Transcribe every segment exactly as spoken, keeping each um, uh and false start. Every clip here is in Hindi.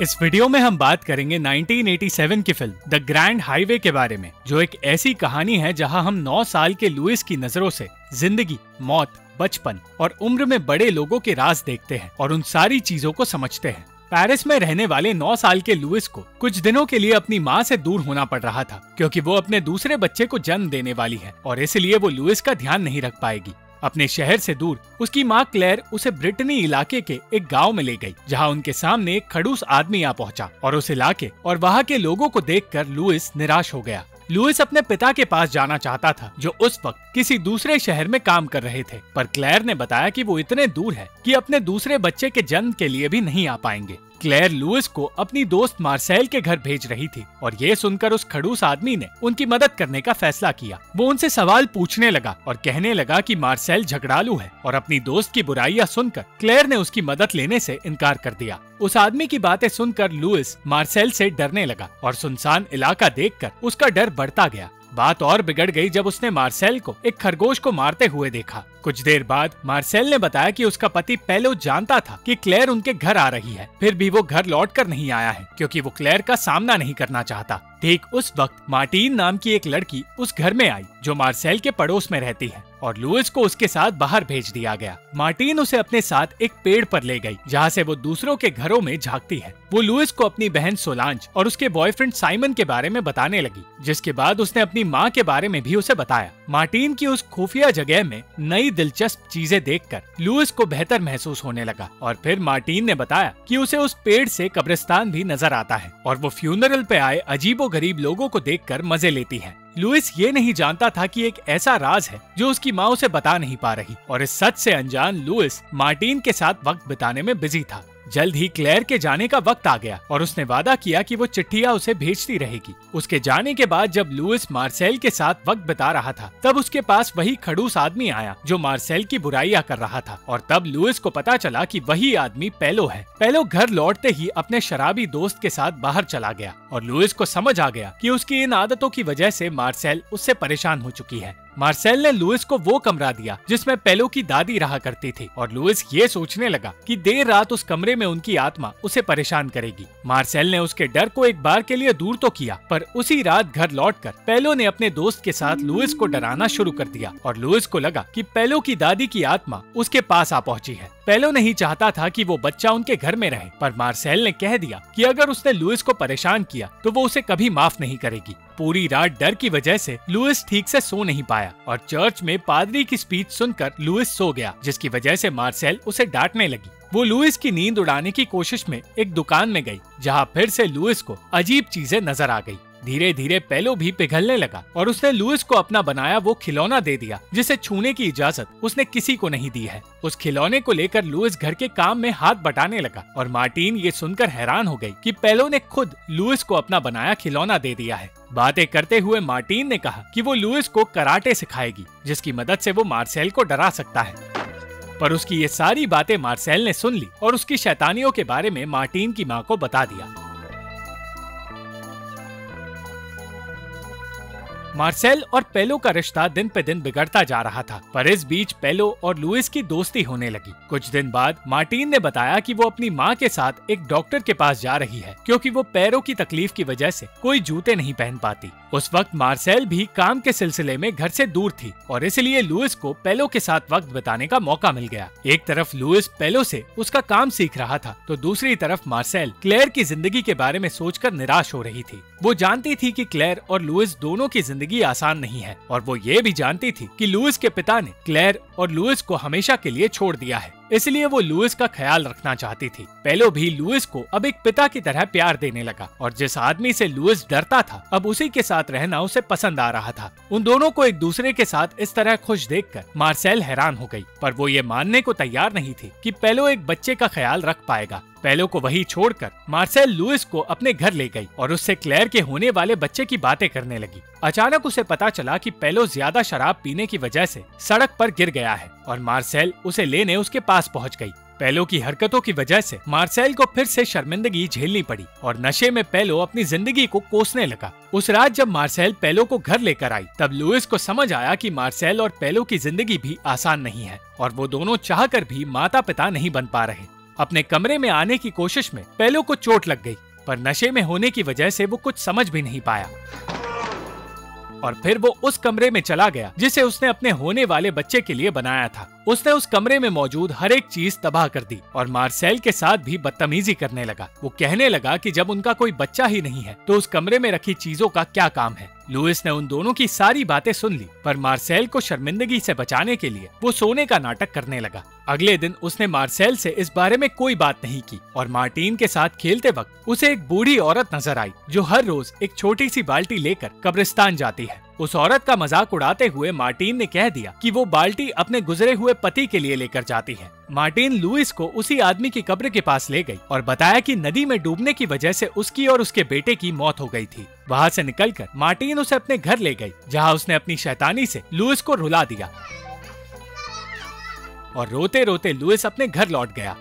इस वीडियो में हम बात करेंगे नाइनटीन एटी सेवन की फिल्म द ग्रैंड हाईवे के बारे में, जो एक ऐसी कहानी है जहां हम नौ साल के लुइस की नजरों से जिंदगी, मौत, बचपन और उम्र में बड़े लोगों के राज देखते हैं और उन सारी चीजों को समझते हैं। पेरिस में रहने वाले नौ साल के लुइस को कुछ दिनों के लिए अपनी माँ से दूर होना पड़ रहा था, क्योंकि वो अपने दूसरे बच्चे को जन्म देने वाली है और इसलिए वो लुइस का ध्यान नहीं रख पाएगी। अपने शहर से दूर उसकी माँ क्लेयर उसे ब्रिटनी इलाके के एक गांव में ले गई, जहां उनके सामने एक खड़ूस आदमी आ पहुंचा और उस इलाके और वहां के लोगों को देखकर लुइस निराश हो गया। लुइस अपने पिता के पास जाना चाहता था, जो उस वक्त किसी दूसरे शहर में काम कर रहे थे, पर क्लेयर ने बताया कि वो इतने दूर है कि अपने दूसरे बच्चे के जन्म के लिए भी नहीं आ पाएंगे। क्लेयर लुइस को अपनी दोस्त मार्सेल के घर भेज रही थी और ये सुनकर उस खड़ूस आदमी ने उनकी मदद करने का फैसला किया। वो उनसे सवाल पूछने लगा और कहने लगा कि मार्सेल झगड़ालू है और अपनी दोस्त की बुराइयां सुनकर क्लेयर ने उसकी मदद लेने से इनकार कर दिया। उस आदमी की बातें सुनकर लुइस मार्सेल से डरने लगा और सुनसान इलाका देखकर उसका डर बढ़ता गया। बात और बिगड़ गई जब उसने मार्सेल को एक खरगोश को मारते हुए देखा। कुछ देर बाद मार्सेल ने बताया कि उसका पति पेलो जानता था कि क्लेयर उनके घर आ रही है, फिर भी वो घर लौटकर नहीं आया है क्योंकि वो क्लेयर का सामना नहीं करना चाहता। ठीक उस वक्त मार्टिन नाम की एक लड़की उस घर में आई, जो मार्सेल के पड़ोस में रहती है, और लुइस को उसके साथ बाहर भेज दिया गया। मार्टिन उसे अपने साथ एक पेड़ पर ले गई, जहाँ से वो दूसरों के घरों में झांकती है। वो लुइस को अपनी बहन सोलांज और उसके बॉयफ्रेंड साइमन के बारे में बताने लगी, जिसके बाद उसने अपनी माँ के बारे में भी उसे बताया। मार्टिन की उस खुफिया जगह में नई दिलचस्प चीजें देखकर लुइस को बेहतर महसूस होने लगा और फिर मार्टिन ने बताया कि उसे उस पेड़ से कब्रिस्तान भी नजर आता है और वो फ्यूनरल पे आए अजीबोगरीब लोगों को देखकर मजे लेती है। लुइस ये नहीं जानता था कि एक ऐसा राज है जो उसकी माँ उसे बता नहीं पा रही, और इस सच से अनजान लुइस मार्टिन के साथ वक्त बिताने में बिजी था। जल्द ही क्लेयर के जाने का वक्त आ गया और उसने वादा किया कि वो चिट्ठियां उसे भेजती रहेगी। उसके जाने के बाद जब लुइस मार्सेल के साथ वक्त बिता रहा था, तब उसके पास वही खड़ूस आदमी आया जो मार्सेल की बुराइयां कर रहा था, और तब लुइस को पता चला कि वही आदमी पेलो है। पेलो घर लौटते ही अपने शराबी दोस्त के साथ बाहर चला गया और लुइस को समझ आ गया कि उसकी इन आदतों की वजह से मार्सेल उससे परेशान हो चुकी है। मार्सेल ने लुइस को वो कमरा दिया जिसमें पेलो की दादी रहा करती थी, और लुइस ये सोचने लगा कि देर रात उस कमरे में उनकी आत्मा उसे परेशान करेगी। मार्सेल ने उसके डर को एक बार के लिए दूर तो किया, पर उसी रात घर लौटकर पेलो ने अपने दोस्त के साथ लुइस को डराना शुरू कर दिया और लुइस को लगा कि पेलो की दादी की आत्मा उसके पास आ पहुंची है। पेलो नहीं चाहता था कि वो बच्चा उनके घर में रहे, पर मार्सेल ने कह दिया कि अगर उसने लुइस को परेशान किया तो वो उसे कभी माफ नहीं करेगी। पूरी रात डर की वजह से लुइस ठीक से सो नहीं पाया और चर्च में पादरी की स्पीच सुनकर लुइस सो गया, जिसकी वजह से मार्सेल उसे डांटने लगी। वो लुइस की नींद उड़ाने की कोशिश में एक दुकान में गई, जहां फिर से लुइस को अजीब चीजें नजर आ गई। धीरे धीरे पेलो भी पिघलने लगा और उसने लुइस को अपना बनाया वो खिलौना दे दिया, जिसे छूने की इजाजत उसने किसी को नहीं दी है। उस खिलौने को लेकर लुइस घर के काम में हाथ बटाने लगा और मार्टिन ये सुनकर हैरान हो गई कि पेलो ने खुद लुइस को अपना बनाया खिलौना दे दिया है। बातें करते हुए मार्टिन ने कहा कि वो लुइस को कराटे सिखाएगी, जिसकी मदद से वो मार्सेल को डरा सकता है, पर उसकी ये सारी बातें मार्सेल ने सुन ली और उसकी शैतानियों के बारे में मार्टिन की माँ को बता दिया। मार्सेल और पेलो का रिश्ता दिन पे दिन बिगड़ता जा रहा था, पर इस बीच पेलो और लुइस की दोस्ती होने लगी। कुछ दिन बाद मार्टिन ने बताया कि वो अपनी माँ के साथ एक डॉक्टर के पास जा रही है, क्योंकि वो पैरों की तकलीफ की वजह से कोई जूते नहीं पहन पाती। उस वक्त मार्सेल भी काम के सिलसिले में घर से दूर थी और इसलिए लुइस को पेलो के साथ वक्त बिताने का मौका मिल गया। एक तरफ लुइस पेलो से उसका काम सीख रहा था, तो दूसरी तरफ मार्सेल क्लेयर की जिंदगी के बारे में सोचकर निराश हो रही थी। वो जानती थी कि क्लेयर और लुइस दोनों की जिंदगी आसान नहीं है, और वो ये भी जानती थी कि लुइस के पिता ने क्लेयर और लुइस को हमेशा के लिए छोड़ दिया है, इसलिए वो लुइस का ख्याल रखना चाहती थी। पेलो भी लुइस को अब एक पिता की तरह प्यार देने लगा और जिस आदमी से लुइस डरता था, अब उसी के साथ रहना उसे पसंद आ रहा था। उन दोनों को एक दूसरे के साथ इस तरह खुश देखकर मार्सेल हैरान हो गई, पर वो ये मानने को तैयार नहीं थी कि पेलो एक बच्चे का ख्याल रख पाएगा। पेलो को वही छोड़कर मार्सेल लुइस को अपने घर ले गई और उससे क्लेयर के होने वाले बच्चे की बातें करने लगी। अचानक उसे पता चला कि पेलो ज्यादा शराब पीने की वजह से सड़क पर गिर गया है और मार्सेल उसे लेने उसके पास पहुंच गई। पेलो की हरकतों की वजह से मार्सेल को फिर से शर्मिंदगी झेलनी पड़ी और नशे में पेलो अपनी जिंदगी को कोसने लगा। उस रात जब मार्सेल पेलो को घर लेकर आई, तब लुइस को समझ आया कि मार्सेल और पेलो की जिंदगी भी आसान नहीं है और वो दोनों चाहकर भी माता पिता नहीं बन पा रहे। अपने कमरे में आने की कोशिश में पेलो को चोट लग गई, पर नशे में होने की वजह से वो कुछ समझ भी नहीं पाया और फिर वो उस कमरे में चला गया जिसे उसने अपने होने वाले बच्चे के लिए बनाया था। उसने उस कमरे में मौजूद हर एक चीज तबाह कर दी और मार्सेल के साथ भी बदतमीजी करने लगा। वो कहने लगा कि जब उनका कोई बच्चा ही नहीं है तो उस कमरे में रखी चीजों का क्या काम है। लुइस ने उन दोनों की सारी बातें सुन ली, पर मार्सेल को शर्मिंदगी से बचाने के लिए वो सोने का नाटक करने लगा। अगले दिन उसने मार्सेल से इस बारे में कोई बात नहीं की और मार्टिन के साथ खेलते वक्त उसे एक बूढ़ी औरत नजर आई जो हर रोज एक छोटी सी बाल्टी लेकर कब्रिस्तान जाती है। उस औरत का मजाक उड़ाते हुए मार्टिन ने कह दिया कि वो बाल्टी अपने गुजरे हुए पति के लिए लेकर जाती है। मार्टिन लुइस को उसी आदमी की कब्र के पास ले गई और बताया कि नदी में डूबने की वजह से उसकी और उसके बेटे की मौत हो गई थी। वहाँ से निकलकर मार्टिन उसे अपने घर ले गई, जहाँ उसने अपनी शैतानी से लुइस को रुला दिया और रोते रोते लुइस अपने घर लौट गया।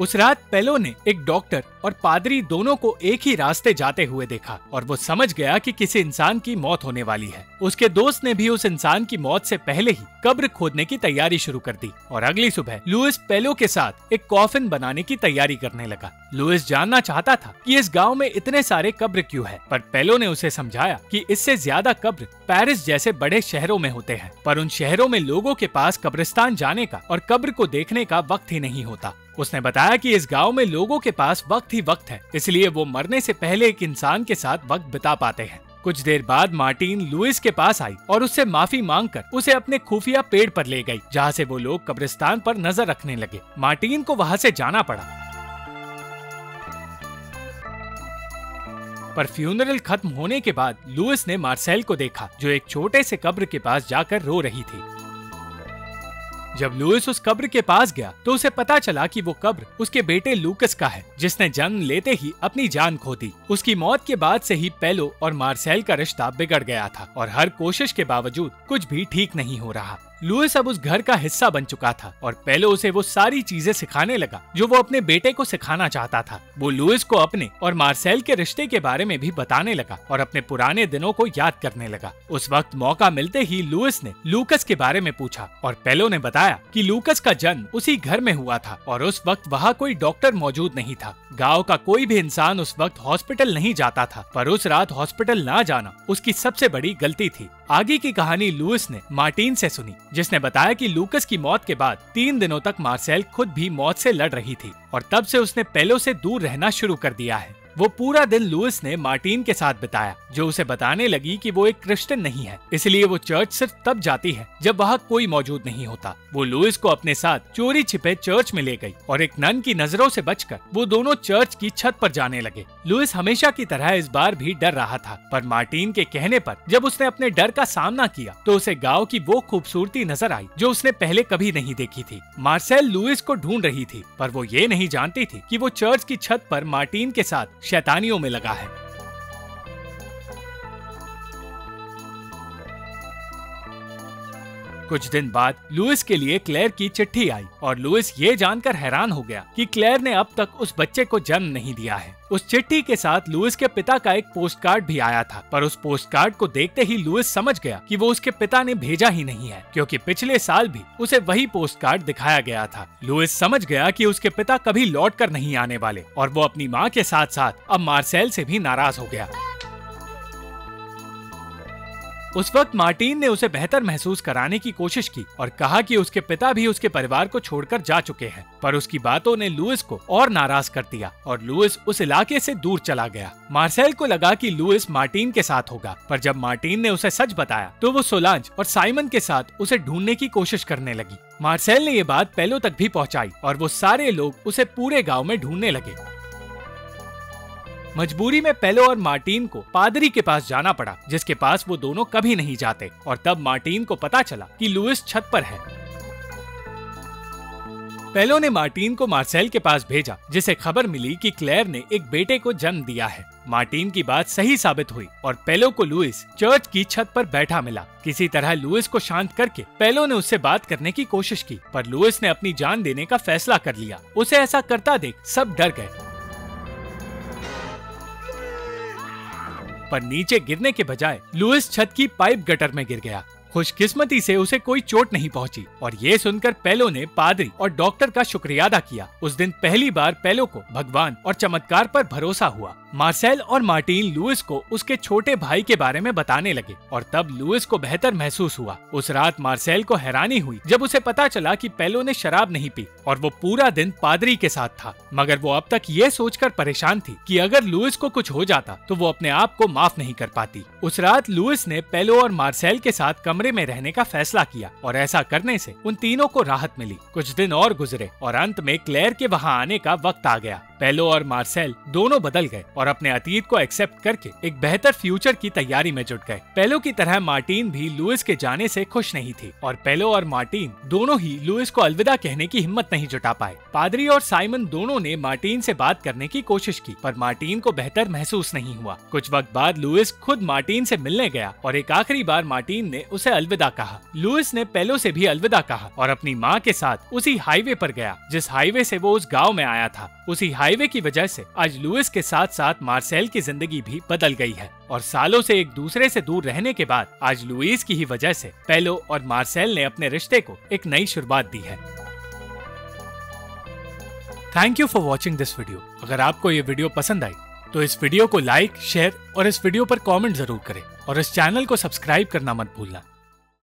उस रात पेलो ने एक डॉक्टर और पादरी दोनों को एक ही रास्ते जाते हुए देखा और वो समझ गया कि किसी इंसान की मौत होने वाली है। उसके दोस्त ने भी उस इंसान की मौत से पहले ही कब्र खोदने की तैयारी शुरू कर दी और अगली सुबह लुइस पेलो के साथ एक कॉफिन बनाने की तैयारी करने लगा। लुइस जानना चाहता था कि इस गाँव में इतने सारे कब्र क्यूँ है, पर पेलो ने उसे समझाया कि इससे ज्यादा कब्र पेरिस जैसे बड़े शहरों में होते हैं, पर उन शहरों में लोगों के पास कब्रिस्तान जाने का और कब्र को देखने का वक्त ही नहीं होता। उसने बताया कि इस गांव में लोगों के पास वक्त ही वक्त है, इसलिए वो मरने से पहले एक इंसान के साथ वक्त बिता पाते हैं। कुछ देर बाद मार्टिन लुइस के पास आई और उससे माफी मांगकर उसे अपने खुफिया पेड़ पर ले गई, जहां से वो लोग कब्रिस्तान पर नजर रखने लगे। मार्टिन को वहां से जाना पड़ा, पर फ्यूनरल खत्म होने के बाद लुइस ने मार्सेल को देखा जो एक छोटे से कब्र के पास जाकर रो रही थी। जब लुइस उस कब्र के पास गया तो उसे पता चला कि वो कब्र उसके बेटे लूकस का है, जिसने जन्म लेते ही अपनी जान खो दी। उसकी मौत के बाद से ही पेलो और मार्सेल का रिश्ता बिगड़ गया था और हर कोशिश के बावजूद कुछ भी ठीक नहीं हो रहा। लुइस अब उस घर का हिस्सा बन चुका था और पेलो उसे वो सारी चीजें सिखाने लगा जो वो अपने बेटे को सिखाना चाहता था। वो लुइस को अपने और मार्सेल के रिश्ते के बारे में भी बताने लगा और अपने पुराने दिनों को याद करने लगा। उस वक्त मौका मिलते ही लुइस ने लूकस के बारे में पूछा और पेलो ने बताया कि लूकस का जन्म उसी घर में हुआ था और उस वक्त वहाँ कोई डॉक्टर मौजूद नहीं था। गाँव का कोई भी इंसान उस वक्त हॉस्पिटल नहीं जाता था, पर उस रात हॉस्पिटल न जाना उसकी सबसे बड़ी गलती थी। आगे की कहानी लुइस ने मार्टिन से सुनी, जिसने बताया कि लूकस की मौत के बाद तीन दिनों तक मार्सेल खुद भी मौत से लड़ रही थी और तब से उसने पेलो से दूर रहना शुरू कर दिया है। वो पूरा दिन लुइस ने मार्टिन के साथ बिताया, जो उसे बताने लगी कि वो एक क्रिश्चियन नहीं है, इसलिए वो चर्च सिर्फ तब जाती है जब वहाँ कोई मौजूद नहीं होता। वो लुइस को अपने साथ चोरी छिपे चर्च में ले गई और एक नन की नजरों से बचकर वो दोनों चर्च की छत पर जाने लगे। लुइस हमेशा की तरह इस बार भी डर रहा था, पर मार्टिन के कहने पर जब उसने अपने डर का सामना किया तो उसे गाँव की वो खूबसूरती नजर आई जो उसने पहले कभी नहीं देखी थी। मार्सेल लुइस को ढूंढ रही थी, पर वो ये नहीं जानती थी कि वो चर्च की छत पर मार्टिन के साथ शैतानियों में लगा है। कुछ दिन बाद लुइस के लिए क्लेयर की चिट्ठी आई और लुइस ये जानकर हैरान हो गया कि क्लेयर ने अब तक उस बच्चे को जन्म नहीं दिया है। उस चिट्ठी के साथ लुइस के पिता का एक पोस्टकार्ड भी आया था, पर उस पोस्टकार्ड को देखते ही लुइस समझ गया कि वो उसके पिता ने भेजा ही नहीं है, क्योंकि पिछले साल भी उसे वही पोस्टकार्ड दिखाया गया था। लुइस समझ गया कि उसके पिता कभी लौटकर नहीं आने वाले और वो अपनी माँ के साथ साथ अब मार्सेल से भी नाराज हो गया। उस वक्त मार्टिन ने उसे बेहतर महसूस कराने की कोशिश की और कहा कि उसके पिता भी उसके परिवार को छोड़कर जा चुके हैं, पर उसकी बातों ने लुइस को और नाराज कर दिया और लुइस उस इलाके से दूर चला गया। मार्सेल को लगा कि लुइस मार्टिन के साथ होगा, पर जब मार्टिन ने उसे सच बताया तो वो सोलांज और साइमन के साथ उसे ढूंढने की कोशिश करने लगी। मार्सेल ने ये बात पेलो तक भी पहुँचाई और वो सारे लोग उसे पूरे गाँव में ढूंढने लगे। मजबूरी में पेलो और मार्टिन को पादरी के पास जाना पड़ा, जिसके पास वो दोनों कभी नहीं जाते, और तब मार्टिन को पता चला कि लुइस छत पर है। पेलो ने मार्टिन को मार्सेल के पास भेजा, जिसे खबर मिली कि क्लेयर ने एक बेटे को जन्म दिया है। मार्टिन की बात सही साबित हुई और पेलो को लुइस चर्च की छत पर बैठा मिला। किसी तरह लुइस को शांत करके पेलो ने उससे बात करने की कोशिश की, पर लुइस ने अपनी जान देने का फैसला कर लिया। उसे ऐसा करता देख सब डर गए, पर नीचे गिरने के बजाय लुइस छत की पाइप गटर में गिर गया खुशकिस्मती से उसे कोई चोट नहीं पहुंची और ये सुनकर पेलो ने पादरी और डॉक्टर का शुक्रिया अदा किया। उस दिन पहली बार पेलो को भगवान और चमत्कार पर भरोसा हुआ। मार्सेल और मार्टिन लुइस को उसके छोटे भाई के बारे में बताने लगे और तब लुइस को बेहतर महसूस हुआ। उस रात मार्सेल को हैरानी हुई जब उसे पता चला कि पेलो ने शराब नहीं पी और वो पूरा दिन पादरी के साथ था, मगर वो अब तक ये सोचकर परेशान थी कि अगर लुइस को कुछ हो जाता तो वो अपने आप को माफ नहीं कर पाती। उस रात लुइस ने पेलो और मार्सेल के साथ कमरे में रहने का फैसला किया और ऐसा करने से उन तीनों को राहत मिली। कुछ दिन और गुजरे और अंत में क्लेयर के वहाँ आने का वक्त आ गया। पेलो और मार्सेल दोनों बदल गए और अपने अतीत को एक्सेप्ट करके एक बेहतर फ्यूचर की तैयारी में जुट गए। पेलो की तरह मार्टिन भी लुइस के जाने से खुश नहीं थी और पेलो और मार्टिन दोनों ही लुइस को अलविदा कहने की हिम्मत नहीं जुटा पाए। पादरी और साइमन दोनों ने मार्टिन से बात करने की कोशिश की पर मार्टिन को बेहतर महसूस नहीं हुआ। कुछ वक्त बाद लुइस खुद मार्टिन से मिलने गया और एक आखिरी बार मार्टिन ने उसे अलविदा कहा। लुइस ने पेलो से भी अलविदा कहा और अपनी माँ के साथ उसी हाईवे पर गया जिस हाईवे से वो उस गाँव में आया था। उसी हाईवे की वजह से आज लुइस के साथ साथ मार्सेल की जिंदगी भी बदल गई है और सालों से एक दूसरे से दूर रहने के बाद आज लुइस की ही वजह से पेलो और मार्सेल ने अपने रिश्ते को एक नई शुरुआत दी है। Thank you for watching this video. अगर आपको ये वीडियो पसंद आई तो इस वीडियो को लाइक, शेयर और इस वीडियो पर कमेंट जरूर करें और इस चैनल को सब्सक्राइब करना मत भूलना।